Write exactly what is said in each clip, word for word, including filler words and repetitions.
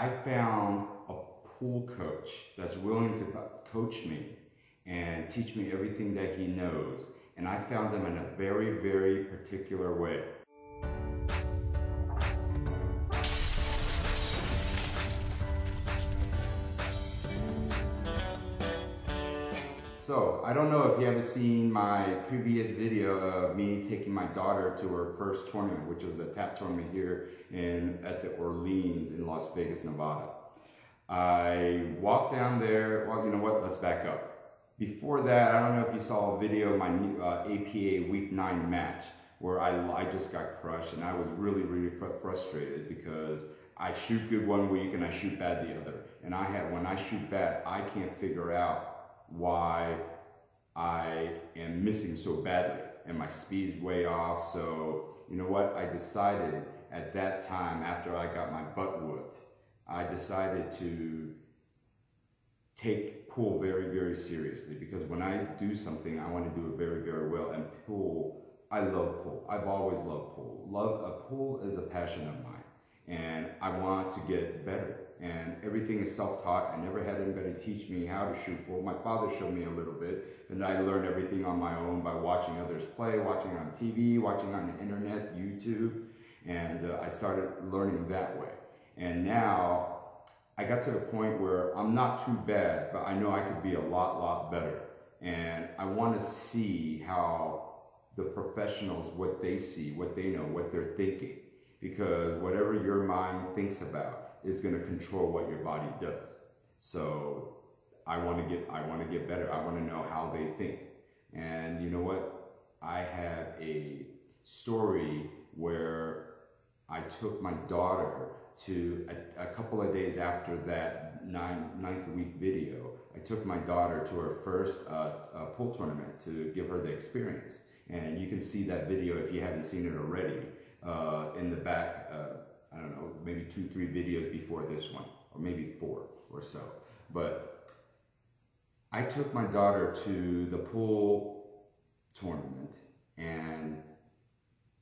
I found a pool coach that's willing to coach me and teach me everything that he knows. And I found them in a very, very particular way. So, I don't know if you haven't seen my previous video of me taking my daughter to her first tournament, which was a tap tournament here in at the Orleans in Las Vegas, Nevada. I walked down there. Well, you know what? Let's back up. Before that, I don't know if you saw a video of my new, uh, A P A Week nine match where I, I just got crushed, and I was really, really fr frustrated because I shoot good one week and I shoot bad the other. And I had when I shoot bad, I can't figure out why I am missing so badly, and my speed's way off. So you know what, I decided at that time, after I got my butt whooped, I decided to take pool very, very seriously, because when I do something, I want to do it very, very well. And pool, I love pool. I've always loved pool. Love a pool is a passion of mine, and I want to get better. And everything is self-taught. I never had anybody teach me how to shoot pool. My father showed me a little bit, and I learned everything on my own by watching others play, watching on T V, watching on the internet, YouTube, and uh, I started learning that way. And now I got to the point where I'm not too bad, but I know I could be a lot, lot better. And I want to see how the professionals, what they see, what they know, what they're thinking, because whatever your mind thinks about is going to control what your body does. So I want to get I want to get better. I want to know how they think. And you know what? I have a story where I took my daughter to a, a couple of days after that nine, ninth week video. I took my daughter to her first uh, uh, pool tournament to give her the experience. And you can see that video if you haven't seen it already uh, in the back. Uh, I don't know, maybe two, three videos before this one, or maybe four or so. But I took my daughter to the pool tournament, and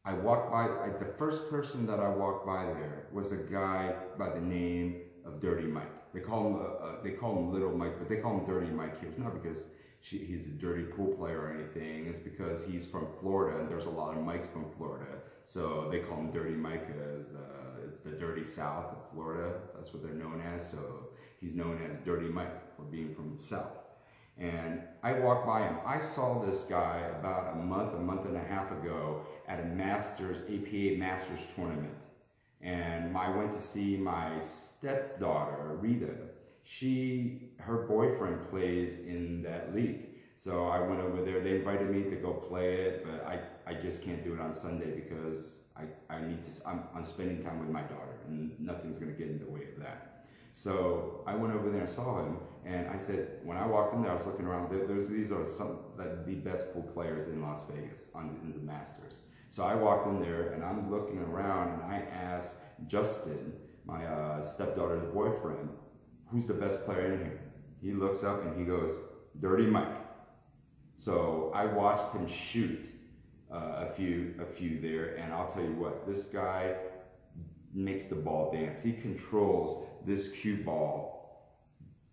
I walked by, I, the first person that I walked by there was a guy by the name of Dirty Mike. They call him, uh, uh, they call him Little Mike, but they call him Dirty Mike here. It's not because she, he's a dirty pool player or anything. It's because he's from Florida, and there's a lot of Mikes from Florida. So they call him Dirty Mike as, uh, it's the dirty south of Florida. That's what they're known as. So he's known as Dirty Mike for being from the south. And I walked by him. I saw this guy about a month, a month and a half ago at a Masters, A P A Masters tournament. And I went to see my stepdaughter, Rita. She, her boyfriend plays in that league. So I went over there. They invited me to go play it, but I, I just can't do it on Sunday because I, I need to, I'm, I'm spending time with my daughter, and nothing's going to get in the way of that. So I went over there and saw him, and I said, when I walked in there, I was looking around, there, there's, these are some like, the best pool players in Las Vegas on in the Masters. So I walked in there, and I'm looking around, and I asked Justin, my uh, stepdaughter's boyfriend, who's the best player in here? He looks up and he goes, Dirty Mike. So I watched him shoot uh, a few, a few there, and I'll tell you what, this guy makes the ball dance. He controls this cue ball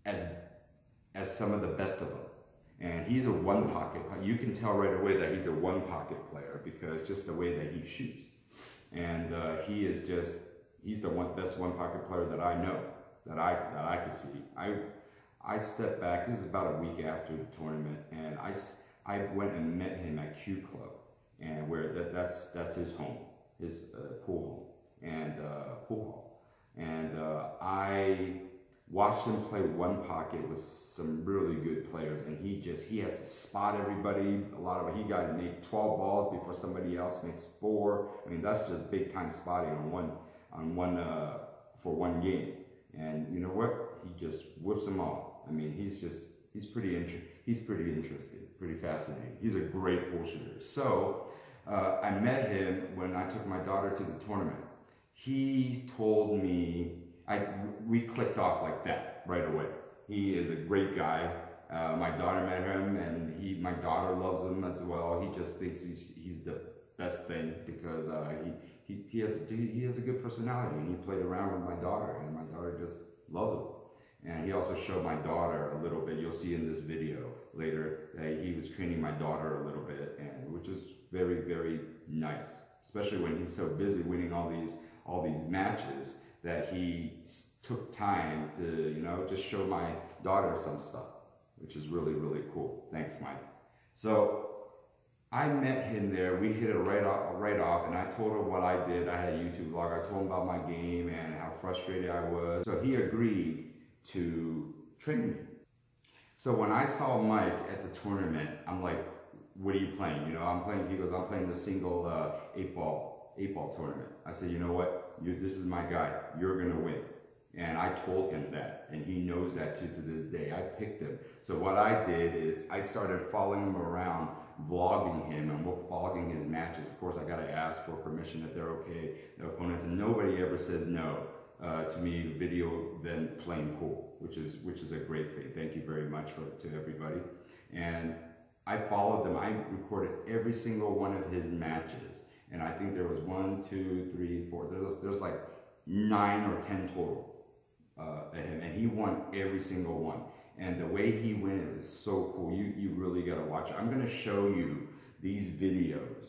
as, as some of the best of them. And he's a one pocket, you can tell right away that he's a one pocket player because just the way that he shoots. And uh, he is just, he's the one, best one pocket player that I know, that I, that I can see. I, I stepped back, this is about a week after the tournament, and I, I went and met him at Q Club, and where that, that's that's his home, his uh, pool home, and uh, pool hall. And uh, I watched him play one pocket with some really good players, and he just, he has to spot everybody, a lot of, he got to make twelve balls before somebody else makes four. I mean, that's just big time spotting on one, on one uh, for one game. And you know what, he just whips them all. I mean, he's just, he's pretty, inter he's pretty interesting, pretty fascinating. He's a great pool shooter. So uh, I met him when I took my daughter to the tournament. He told me, I, we clicked off like that right away. He is a great guy. Uh, my daughter met him, and he, my daughter loves him as well. He just thinks he's, he's the best thing because uh, he, he, he, has, he has a good personality, and he played around with my daughter, and my daughter just loves them. And he also showed my daughter a little bit. You'll see in this video later that he was training my daughter a little bit, and which is very, very nice, especially when he's so busy winning all these all these matches that he took time to, you know, just show my daughter some stuff, which is really, really cool. Thanks, Mike. So I met him there. We hit it right off, right off, and I told her what I did. I had a YouTube vlog. I told him about my game and how frustrated I was. So he agreed to train me. So when I saw Mike at the tournament, I'm like, what are you playing? You know, I'm playing, he goes, I'm playing the single uh, eight ball, eight ball tournament. I said, you know what? You, this is my guy. You're going to win. And I told him that, and he knows that too to this day. I picked him. So what I did is I started following him around, vlogging him, and we're vlogging his matches. Of course, I got to ask for permission that they're okay, the opponents, and nobody ever says no uh, to me. Video them playing pool, which is which is a great thing. Thank you very much for, to everybody. And I followed them. I recorded every single one of his matches, and I think there was one, two, three, four. There's there's like nine or ten total. Uh, and he won every single one, and the way he went, it was so cool. You you really got to watch it. I'm going to show you these videos,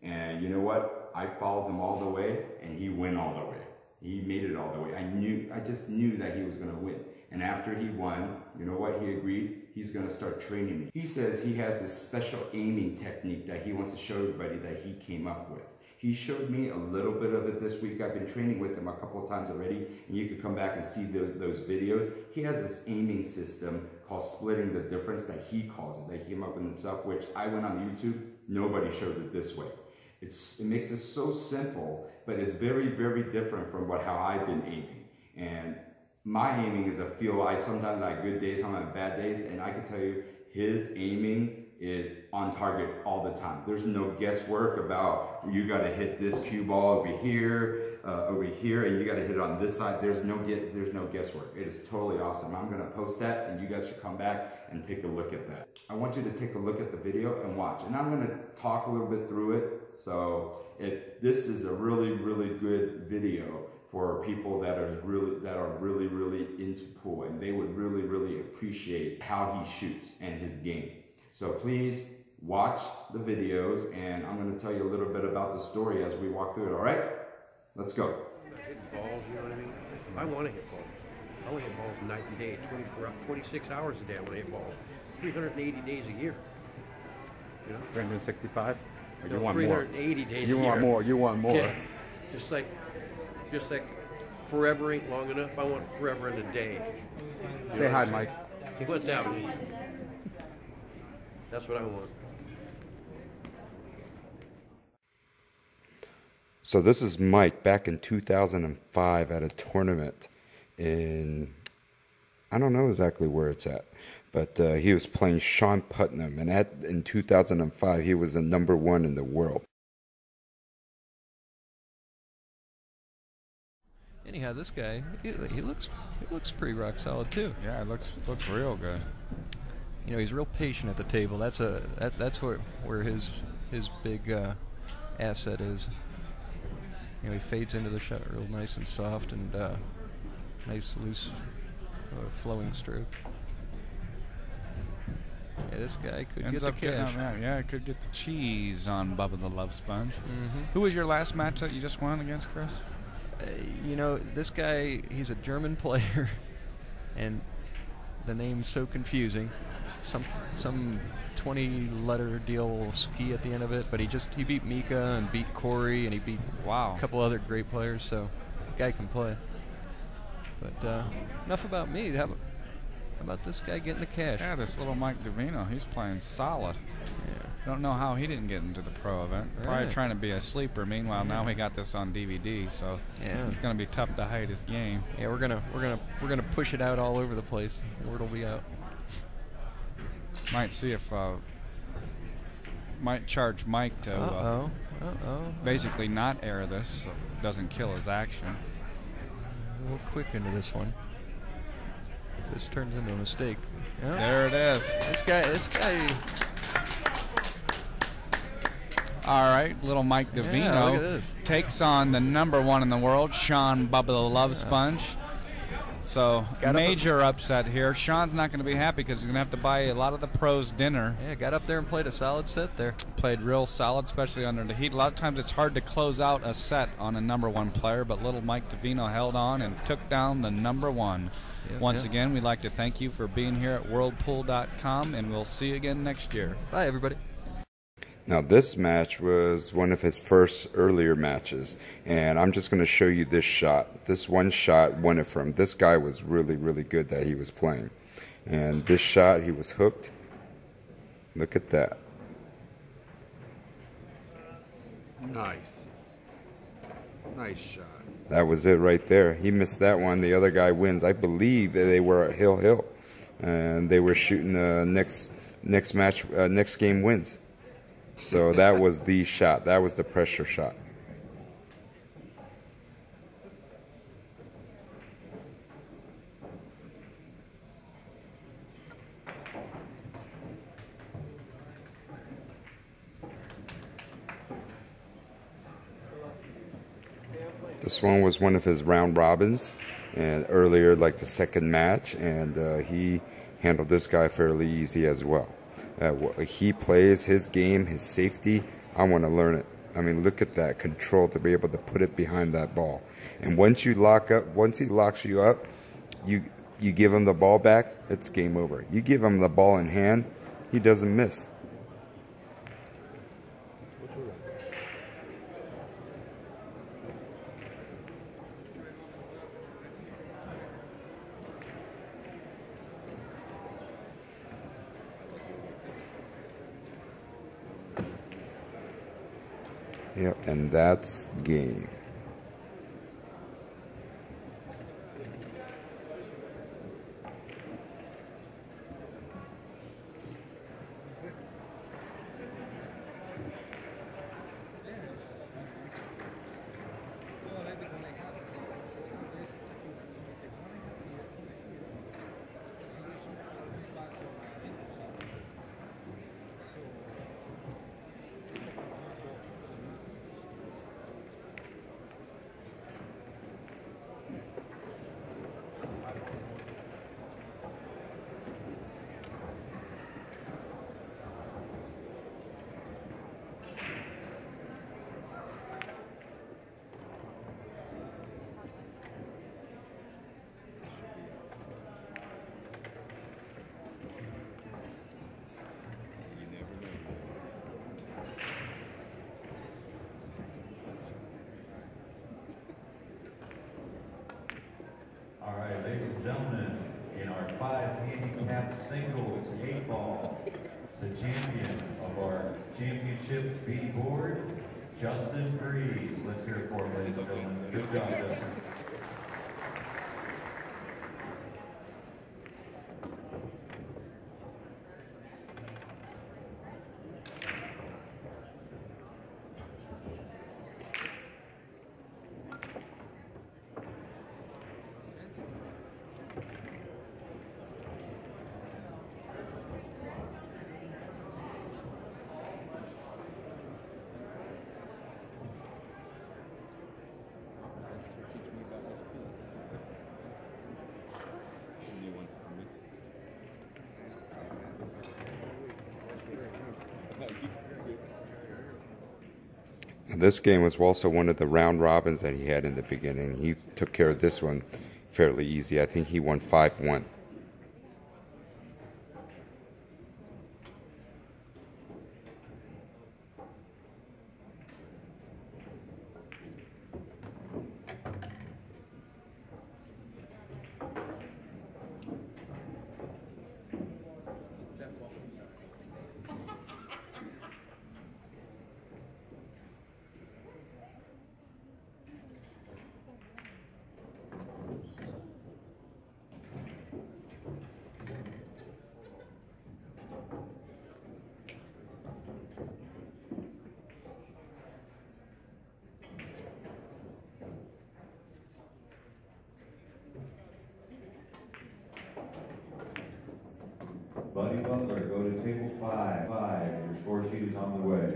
and you know what, I followed him all the way, and he went all the way. He made it all the way. I knew I just knew that he was going to win. And after he won, you know what, he agreed he's going to start training me. He says he has this special aiming technique that he wants to show everybody that he came up with. He showed me a little bit of it this week. I've been training with him a couple of times already, and you can come back and see those, those videos. He has this aiming system called Splitting the Difference that he calls it, that he came up with himself, which I went on YouTube, nobody shows it this way. It's, it makes it so simple, but it's very, very different from what how I've been aiming. And my aiming is a feel, I sometimes I have good days, sometimes I have bad days, and I can tell you his aiming is on target all the time. There's no guesswork about you got to hit this cue ball over here, uh, over here, and you got to hit it on this side. There's no get, there's no guesswork. It is totally awesome. I'm gonna post that, and you guys should come back and take a look at that. I want you to take a look at the video and watch, and I'm gonna talk a little bit through it. So it this is a really, really good video for people that are really that are really, really into pool, and they would really, really appreciate how he shoots and his game. So please watch the videos, and I'm going to tell you a little bit about the story as we walk through it, all right? Let's go. Hit balls, you know what I mean? I want to hit balls. I want to hit balls night and day, twenty-four, twenty-six hours a day I want to hit balls, three hundred eighty days a year. You know? three hundred seighty-five? No, you want three hundred eighty more. Days you a want year. more, you want more. Yeah. Just like, just like forever ain't long enough, I want forever in a day. You Say hi, Mike. What's happening? That's what I want. So this is Mike back in two thousand five at a tournament in, I don't know exactly where it's at, but uh, he was playing Sean Putnam, and at, in two thousand five he was the number one in the world. Anyhow, this guy, he, he looks he looks pretty rock solid too. Yeah, it looks looks real good. You know, he's real patient at the table. That's a that, that's where where his his big uh, asset is. You know, he fades into the shot real nice and soft, and uh, nice loose uh, flowing stroke. Yeah, this guy could Ends get the cash. Getting, yeah, could get the cheese on Bubba the Love Sponge. Mm-hmm. Who was your last match that you just won against, Chris? Uh, you know, this guy, he's a German player, and the name's so confusing. Some some twenty letter deal ski at the end of it, but he just he beat Mika and beat Corey, and he beat wow a couple other great players. So the guy can play. But uh, enough about me. How about this guy getting the cash? Yeah, this little Mike DeVino, he's playing solid. Yeah. Don't know how he didn't get into the pro event. Right. Probably trying to be a sleeper. Meanwhile, yeah. now he got this on D V D, so yeah. it's going to be tough to hide his game. Yeah, we're gonna we're gonna we're gonna push it out all over the place. Word will be out. Might see if uh, might charge Mike to uh, uh-oh. Uh-oh. basically not air this, so it doesn't kill his action. We'll quick into this one. If this turns into a mistake. Oh. There it is. This guy. This guy. All right, little Mike DeVino yeah, look at this. takes on the number one in the world, Sean Bubba the Love Sponge. So got major up, upset here. Sean's not going to be happy because he's going to have to buy a lot of the pros dinner. Yeah, got up there and played a solid set there. Played real solid, especially under the heat. A lot of times it's hard to close out a set on a number one player, but little Mike DeVino held on and took down the number one. Yep, Once yep. again, we'd like to thank you for being here at world pool dot com, and we'll see you again next year. Bye, everybody. Now, this match was one of his first earlier matches, and I'm just going to show you this shot. This one shot won it from. This guy was really, really good that he was playing. And this shot, he was hooked. Look at that. Nice. Nice shot. That was it right there. He missed that one. The other guy wins. I believe they were at Hill Hill, and they were shooting the uh, next, next match, uh, next game wins. So that was the shot. That was the pressure shot. This one was one of his round robins, and earlier, like the second match, and uh, he handled this guy fairly easy as well. Uh, he plays his game, his safety. I want to learn it. I mean, look at that control to be able to put it behind that ball. And once you lock up, once he locks you up, you you give him the ball back, it's game over. You give him the ball in hand, he doesn't miss. Yep, and that's game. Singles eight ball, the champion of our championship B board, Justin Breeze. Let's hear it for him, ladies and gentlemen. Good job, Justin. This game was also one of the round robins that he had in the beginning. He took care of this one fairly easy. I think he won five one. Buddy Butler, go to table five. Five. Your score sheet is on the way.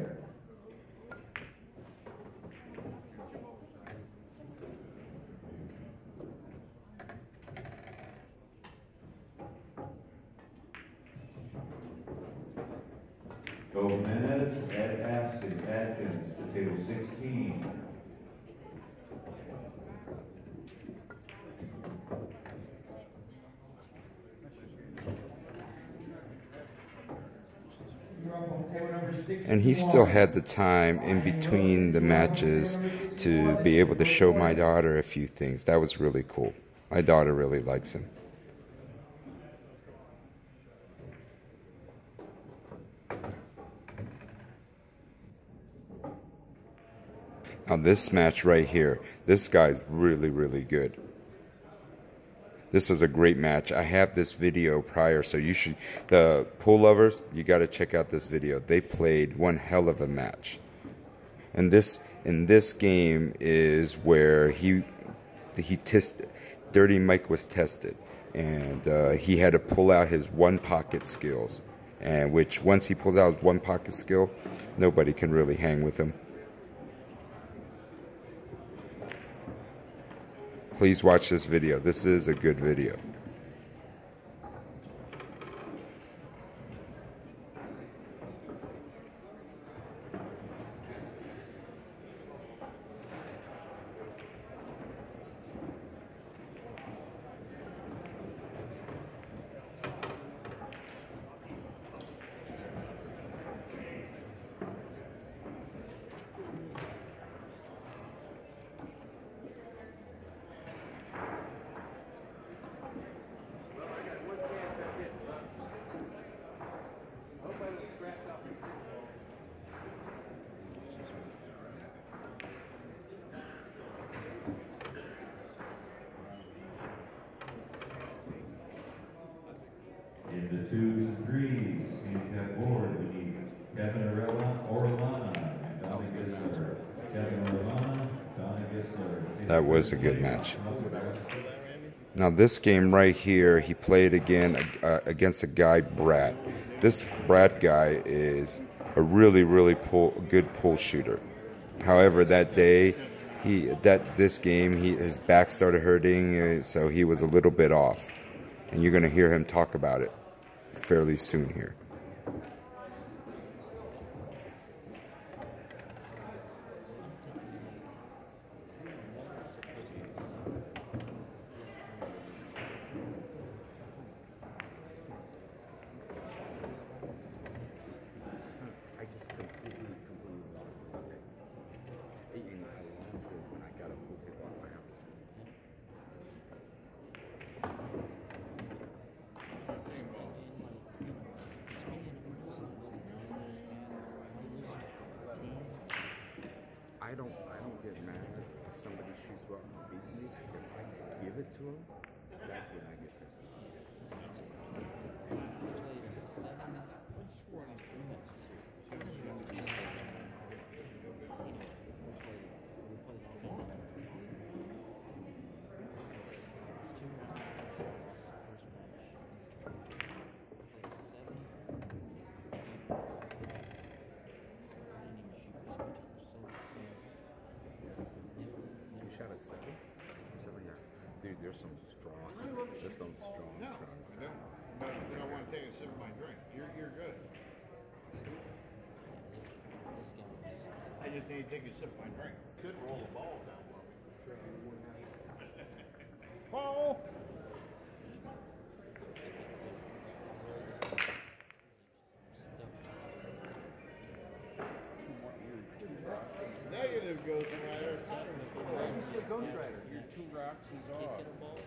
Gomez, Ed Askin, Atkins to table sixteen. And he still had the time in between the matches to be able to show my daughter a few things. That was really cool. My daughter really likes him. Now this match right here, this guy's really, really good. This is a great match. I have this video prior, so you should, the pool lovers, you got to check out this video. They played one hell of a match. And this, in this game is where he, he tested, Dirty Mike was tested. And uh, he had to pull out his one pocket skills. And which, once he pulls out his one pocket skill, nobody can really hang with him. Please watch this video. This is a good video. That was a good match. Now this game right here, he played again uh, against a guy, Brad. This Brad guy is a really, really pull, good pull shooter. However, that day, he that this game, he his back started hurting, so he was a little bit off. And you're going to hear him talk about it fairly soon here. I don't, I don't get mad if somebody shoots what beats me. If I give it to him, that's when I get pissed off. Dude, there's some strong, there's some strong, no, strong sounds. No, I don't want to take a sip of my drink. You're, you're good. I just need to take a sip of my drink. Could roll a ball down. Fall! Negative Ghost Rider. You're a Ghost Rider. You're two rocks. He's off. Can't get a ball.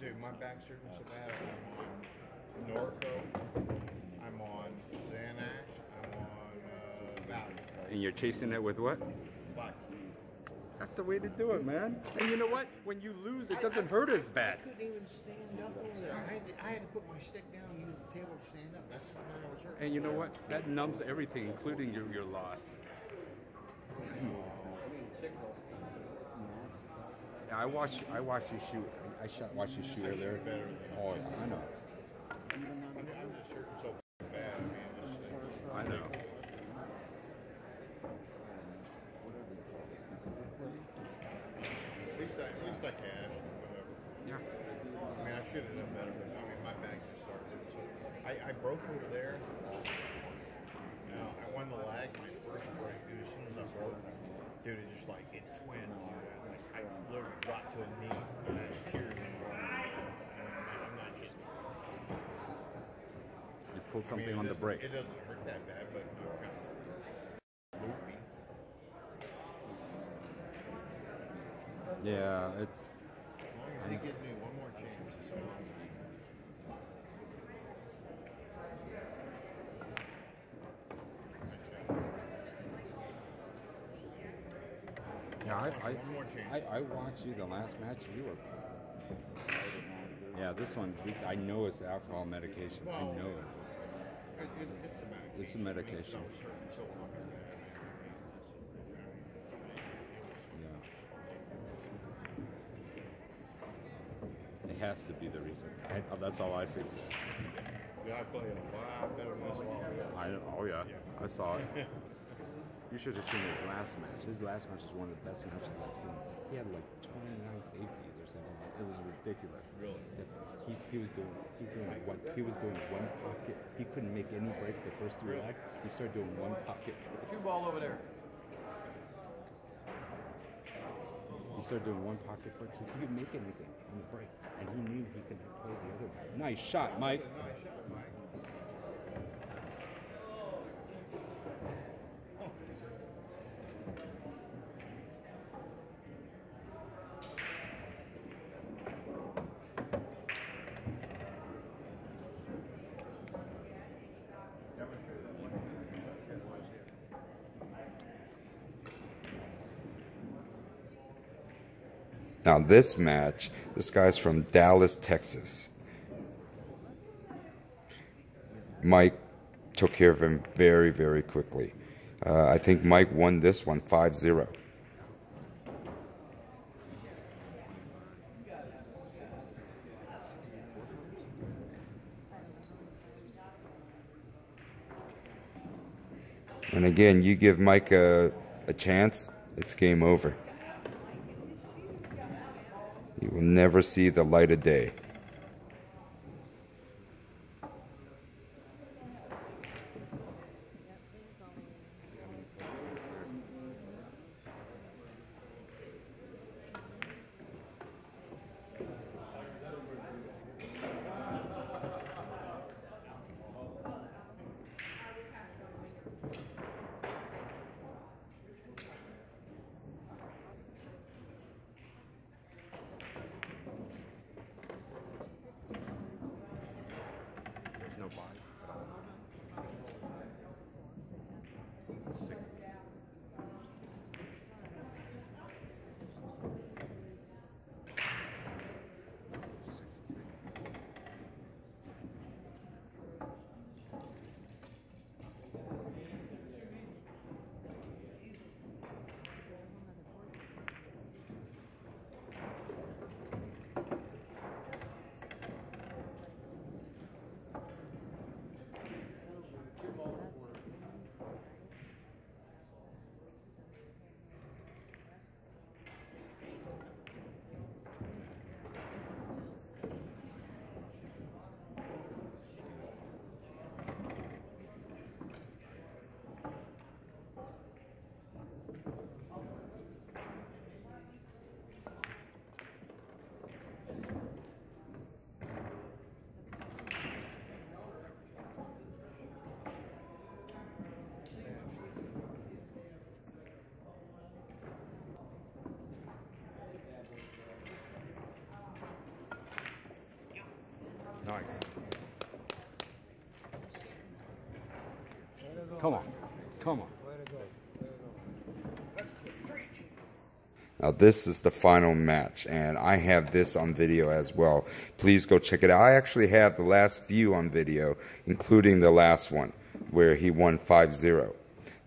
Dude, my back's hurting so bad. I'm on Norco, I'm on Xanax, I'm on uh, Valium. And you're chasing it with what? Vodka. That's the way to do it, man. And you know what? When you lose, it doesn't I, I, hurt as bad. I couldn't even stand up over there. I had to, I had to put my stick down and use the table to stand up. That's how I was hurting. And you know what? That numbs everything, including your, your loss. I watched I watched you shoot. I shot watched you shoot over there. Better than oh yeah, I know. I'm just shooting so bad, man. This I know. At least I at least I cashed or whatever. Yeah. I mean, I should have done better, but I mean, my bag just started. So I I broke over there. Now I won the lag my first break. Dude, as soon as I broke. Dude, it just like, it twins, you know, like I literally dropped to a knee and I had tears in my eyes. I'm not cheating. You pulled something I mean, on the brake. It doesn't hurt that bad, but I'm kind of loopy. Yeah, it's... As long as he gives me one more chance, it's all I'm doing. Yeah, I, I, I, I watched you the last match. You were. Yeah, this one, I know it's alcohol medication. Well, I know it. it, it it's a medication. It's a medication. It's so, it's so yeah. It has to be the reason. I, that's all I see. Yeah, I played a lot better than this one. Oh, yeah. yeah. I saw it. You should have seen his last match. His last match was one of the best matches I've seen. He had like twenty-nine safeties or something. It was ridiculous. Really? He, he was doing. He's doing one. He was doing one pocket. He couldn't make any breaks the first three legs. He started doing one pocket. Cue ball over there. He started doing one pocket breaks. He couldn't make anything on the break, and he knew he could play the other way. Nice shot, Mike. Nice shot, Mike. Now this match, this guy's from Dallas, Texas. Mike took care of him very, very quickly. Uh, I think Mike won this one five zero. And again, you give Mike a, a chance, it's game over. You will never see the light of day. Nice. Come on. Come on. Now this is the final match, and I have this on video as well. Please go check it out. I actually have the last few on video, including the last one where he won five zero.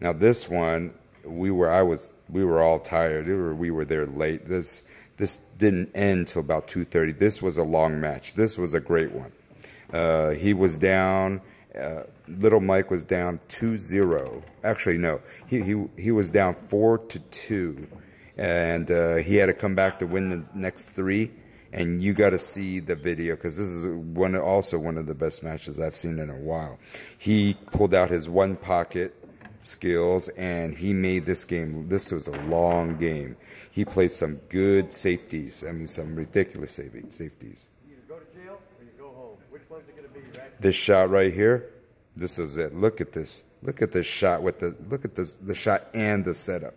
Now this one, we were I was we were all tired. We were, we were there late. This This didn't end till about two thirty. This was a long match. This was a great one. Uh, he was down. Uh, Little Mike was down two zero. Actually, no. He he he was down four to two. And uh, he had to come back to win the next three. And you got to see the video, because this is one also one of the best matches I've seen in a while. He pulled out his one pocket skills, and he made this game. This was a long game. He played some good safeties. I mean, some ridiculous safeties. You either go to jail or you go home. Which one's it going to be, right? This shot right here, this is it. Look at this. Look at this shot with the look at this the shot and the setup.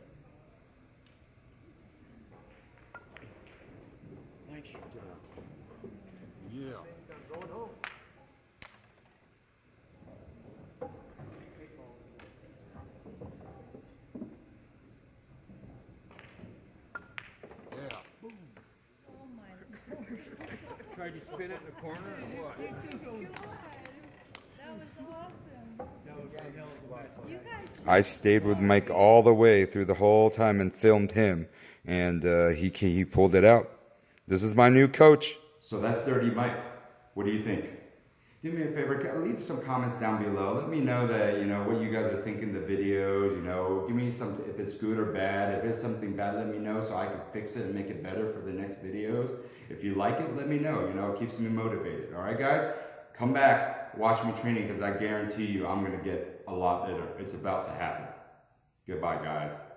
Tried to spin it in the corner or what? You God, that was awesome. That was a hell of a match. I stayed with Mike all the way through the whole time and filmed him, and uh, he he pulled it out. This is my new coach. So that's Dirty Mike. What do you think? Do me a favor, leave some comments down below. Let me know that, you know, what you guys are thinking of the video, you know, give me some, if it's good or bad. If it's something bad, let me know so I can fix it and make it better for the next videos. If you like it, let me know, you know, it keeps me motivated. All right, guys, come back, watch me training, because I guarantee you I'm going to get a lot better. It's about to happen. Goodbye, guys.